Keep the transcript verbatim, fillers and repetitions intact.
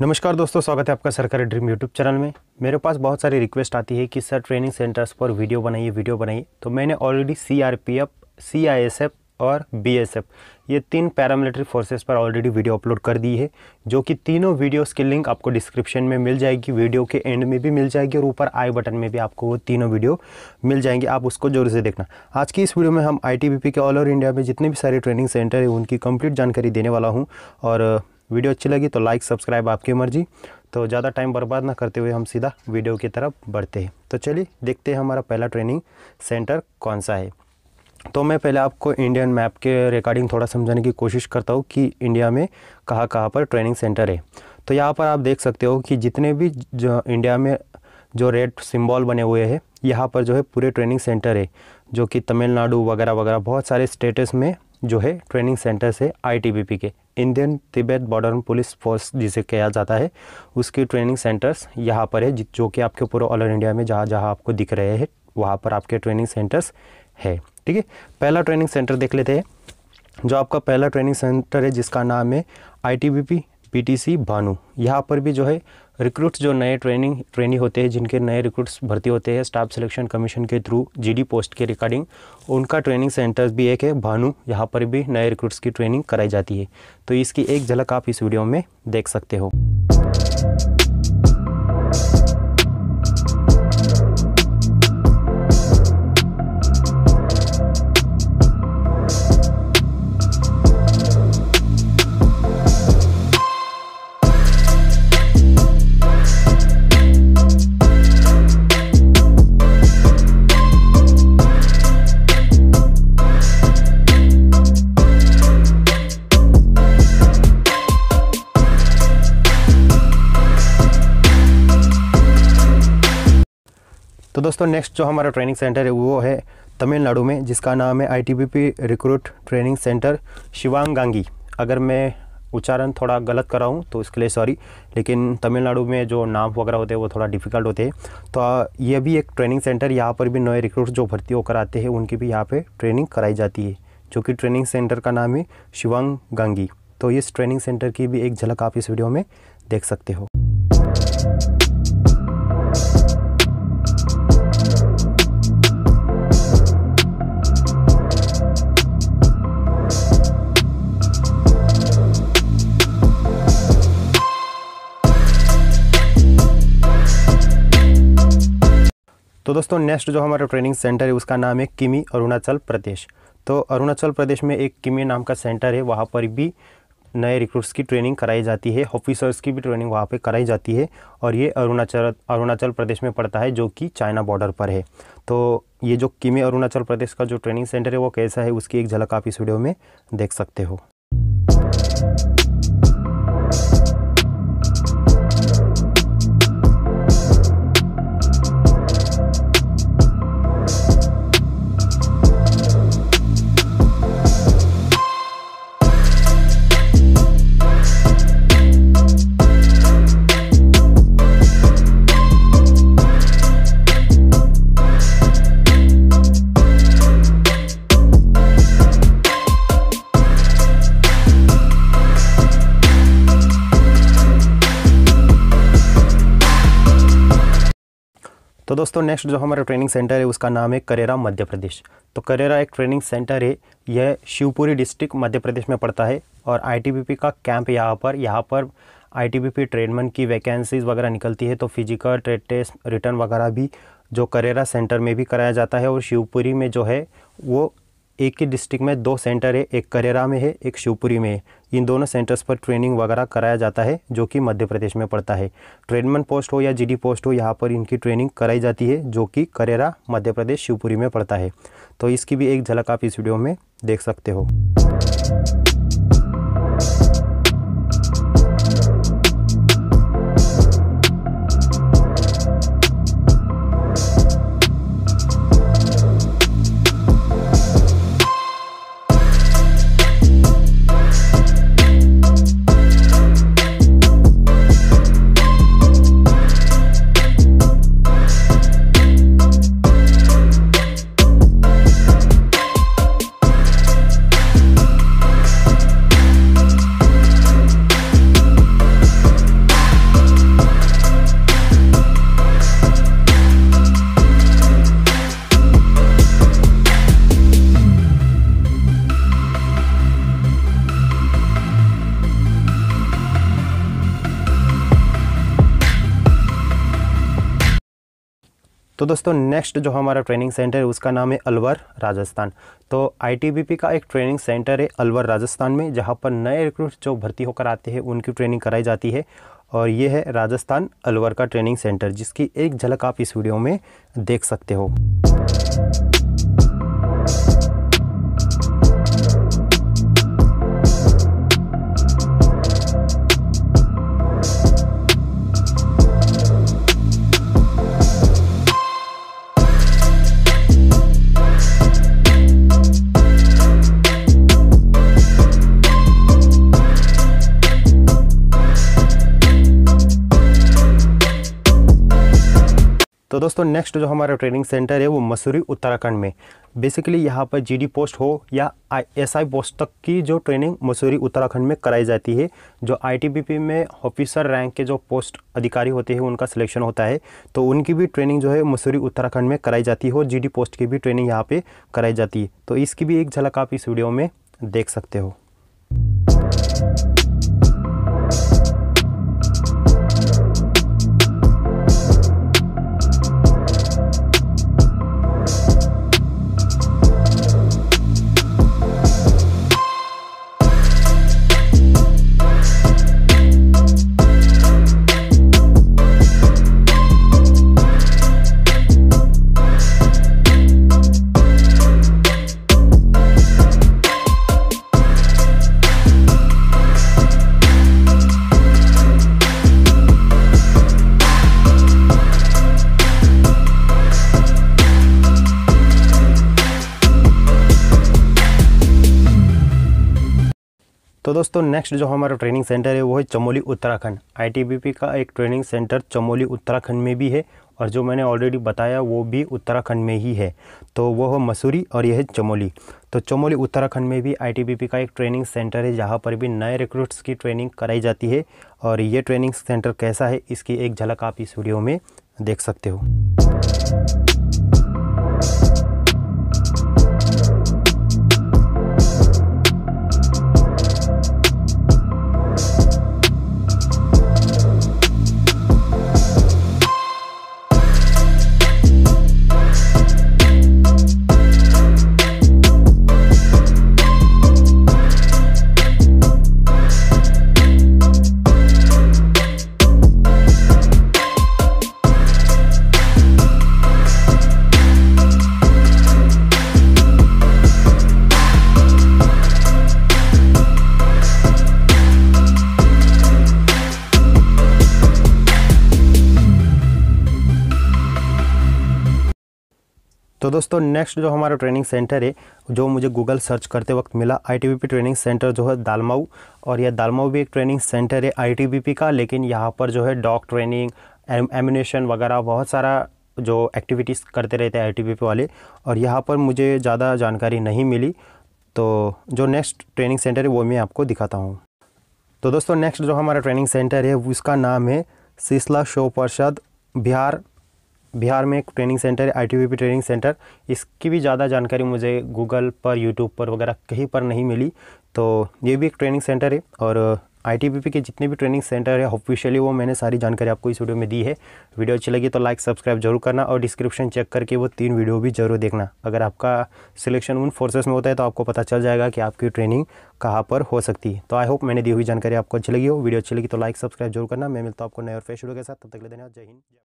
नमस्कार दोस्तों, स्वागत है आपका सरकारी ड्रीम यूट्यूब चैनल में। मेरे पास बहुत सारी रिक्वेस्ट आती है कि सर ट्रेनिंग सेंटर्स पर वीडियो बनाइए वीडियो बनाइए तो मैंने already C R P F, C I S F और बी एस एफ ये तीन पैरामिलिट्री फोर्सेस पर ऑलरेडी वीडियो अपलोड कर दी है, जो कि तीनों वीडियोस की लिंक आपको डिस्क्रिप्शन में मिल जाएगी, वीडियो के एंड में भी मिल जाएगी और ऊपर आई बटन में भी आपको वो तीनों वीडियो मिल जाएंगे। आप उसको जोर से देखना। आज की इस वीडियो में हम आई टी बी पी के ऑल ओवर इंडिया में जितने भी सारे ट्रेनिंग सेंटर है उनकी कंप्लीट जानकारी देने वाला हूँ। और वीडियो अच्छी लगी तो लाइक सब्सक्राइब आपकी मर्जी। तो ज़्यादा टाइम बर्बाद ना करते हुए हम सीधा वीडियो की तरफ बढ़ते हैं। तो चलिए देखते हैं हमारा पहला ट्रेनिंग सेंटर कौन सा है। तो मैं पहले आपको इंडियन मैप के रिगार्डिंग थोड़ा समझाने की कोशिश करता हूँ कि इंडिया में कहाँ कहाँ पर ट्रेनिंग सेंटर है। तो यहाँ पर आप देख सकते हो कि जितने भी जो इंडिया में जो रेड सिंबल बने हुए हैं यहाँ पर जो है पूरे ट्रेनिंग सेंटर है, जो कि तमिलनाडु वगैरह वगैरह बहुत सारे स्टेट्स में जो है ट्रेनिंग सेंटर से आई टी बी पी के Indian Tibet border police force जिसे कहा जाता है उसके ट्रेनिंग सेंटर्स यहाँ पर है, जो कि आपके पूरे ऑल ओवर इंडिया में जहाँ जहाँ आपको दिख रहे हैं वहाँ पर आपके ट्रेनिंग सेंटर्स है। ठीक है, पहला ट्रेनिंग सेंटर देख लेते हैं। जो आपका पहला ट्रेनिंग सेंटर है जिसका नाम है I T B P B T C Bhanu. यहाँ पर भी जो है रिक्रूट्स जो नए ट्रेनिंग ट्रेनी होते हैं, जिनके नए रिक्रूट्स भर्ती होते हैं स्टाफ सिलेक्शन कमीशन के थ्रू जी डी पोस्ट के रिगार्डिंग, उनका ट्रेनिंग सेंटर्स भी एक है भानु। यहाँ पर भी नए रिक्रूट्स की ट्रेनिंग कराई जाती है। तो इसकी एक झलक आप इस वीडियो में देख सकते हो। तो दोस्तों नेक्स्ट जो हमारा ट्रेनिंग सेंटर है वो है तमिलनाडु में, जिसका नाम है I T B P recruit training centre Shivang Gangi. अगर मैं उच्चारण थोड़ा गलत कर रहा हूँ तो इसके लिए सॉरी, लेकिन तमिलनाडु में जो नाम वगैरह होते हैं वो थोड़ा डिफ़िकल्ट होते हैं। तो ये भी एक ट्रेनिंग सेंटर, यहाँ पर भी नए रिक्रूट्स जो भर्ती होकर आते हैं उनकी भी यहाँ पर ट्रेनिंग कराई जाती है, जो कि ट्रेनिंग सेंटर का नाम है शिवांग गांगी। तो इस ट्रेनिंग सेंटर की भी एक झलक आप इस वीडियो में देख सकते हो। तो दोस्तों नेक्स्ट जो हमारा ट्रेनिंग सेंटर है उसका नाम है किमी अरुणाचल प्रदेश। तो अरुणाचल प्रदेश में एक किमी नाम का सेंटर है, वहाँ पर भी नए रिक्रूट्स की ट्रेनिंग कराई जाती है, ऑफिसर्स की भी ट्रेनिंग वहाँ पे कराई जाती है। और ये अरुणाचल अरुणाचल प्रदेश में पड़ता है, जो कि चाइना बॉर्डर पर है। तो ये जो किमी अरुणाचल प्रदेश का जो ट्रेनिंग सेंटर है वो कैसा है उसकी एक झलक आप इस वीडियो में देख सकते हो। तो दोस्तों नेक्स्ट जो हमारा ट्रेनिंग सेंटर है उसका नाम है करेरा मध्य प्रदेश। तो करेरा एक ट्रेनिंग सेंटर है, यह शिवपुरी डिस्ट्रिक्ट मध्य प्रदेश में पड़ता है और आई टी बी पी का कैंप यहाँ पर यहाँ पर I T B P tradesman की वैकेंसीज़ वगैरह निकलती है। तो फिजिकल ट्रेड टेस्ट रिटर्न वगैरह भी जो करेरा सेंटर में भी कराया जाता है। और शिवपुरी में जो है वो एक ही डिस्ट्रिक्ट में दो सेंटर है, एक करेरा में है एक शिवपुरी में है। इन दोनों सेंटर्स पर ट्रेनिंग वगैरह कराया जाता है, जो कि मध्य प्रदेश में पड़ता है। ट्रेडमैन पोस्ट हो या जी डी पोस्ट हो, यहाँ पर इनकी ट्रेनिंग कराई जाती है, जो कि करेरा मध्य प्रदेश शिवपुरी में पड़ता है। तो इसकी भी एक झलक आप इस वीडियो में देख सकते हो। तो दोस्तों नेक्स्ट जो हमारा ट्रेनिंग सेंटर है उसका नाम है अलवर राजस्थान। तो आईटीबीपी का एक ट्रेनिंग सेंटर है अलवर राजस्थान में, जहां पर नए रिक्रूट जो भर्ती होकर आते हैं उनकी ट्रेनिंग कराई जाती है। और ये है राजस्थान अलवर का ट्रेनिंग सेंटर, जिसकी एक झलक आप इस वीडियो में देख सकते हो। तो दोस्तों नेक्स्ट जो हमारा ट्रेनिंग सेंटर है वो मसूरी उत्तराखंड में, बेसिकली यहाँ पर जीडी पोस्ट हो या एसआई पोस्ट तक की जो ट्रेनिंग मसूरी उत्तराखंड में कराई जाती है। जो आईटीबीपी में ऑफिसर रैंक के जो पोस्ट अधिकारी होते हैं उनका सिलेक्शन होता है, तो उनकी भी ट्रेनिंग जो है मसूरी उत्तराखंड में कराई जाती है और जीडी पोस्ट की भी ट्रेनिंग यहाँ पर कराई जाती है। तो इसकी भी एक झलक आप इस वीडियो में देख सकते हो। तो दोस्तों नेक्स्ट जो हमारा ट्रेनिंग सेंटर है वो है चमोली उत्तराखंड। आईटीबीपी का एक ट्रेनिंग सेंटर चमोली उत्तराखंड में भी है, और जो मैंने ऑलरेडी बताया वो भी उत्तराखंड में ही है। तो वो है मसूरी और यह है चमोली। तो चमोली उत्तराखंड में भी आईटीबीपी का एक ट्रेनिंग सेंटर है, जहां पर भी नए रिक्रूट्स की ट्रेनिंग कराई जाती है। और ये ट्रेनिंग सेंटर कैसा है इसकी एक झलक आप इस वीडियो में देख सकते हो। तो दोस्तों नेक्स्ट जो हमारा ट्रेनिंग सेंटर है जो मुझे गूगल सर्च करते वक्त मिला आईटीबीपी ट्रेनिंग सेंटर जो है दालमाऊ, और यह दालमाऊ भी एक ट्रेनिंग सेंटर है आईटीबीपी का। लेकिन यहाँ पर जो है डॉग ट्रेनिंग, एम्यूनेशन वगैरह बहुत सारा जो एक्टिविटीज़ करते रहते हैं आईटीबीपी वाले, और यहाँ पर मुझे ज़्यादा जानकारी नहीं मिली। तो जो नेक्स्ट ट्रेनिंग सेंटर है वो मैं आपको दिखाता हूँ। तो दोस्तों नेक्स्ट जो हमारा ट्रेनिंग सेंटर है उसका नाम है शिस्ला शोपार्सद। बिहार बिहार में एक ट्रेनिंग सेंटर है आईटीबीपी ट्रेनिंग सेंटर। इसकी भी ज़्यादा जानकारी मुझे गूगल पर, यूट्यूब पर वगैरह कहीं पर नहीं मिली। तो ये भी एक ट्रेनिंग सेंटर है, और आईटीबीपी के जितने भी ट्रेनिंग सेंटर है ऑफिशियली वो मैंने सारी जानकारी आपको इस वीडियो में दी है। वीडियो अच्छी लगी तो लाइक सब्सक्राइब जरूर करना, और डिस्क्रिप्शन चेक करके वो तीन वीडियो भी जरूर देखना। अगर आपका सिलेक्शन उन फोर्सेस में होता है तो आपको पता चल जाएगा कि आपकी ट्रेनिंग कहाँ पर हो सकती है। तो आई होप मैंने दी हुई जानकारी आपको अच्छी लगी हो। वीडियो अच्छी लगी तो लाइक सब्सक्राइब जरूर करना। मैं मिलता हूँ आपको नए और फ्रेश वीडियो के साथ, तब तक ले देना। जय हिंद।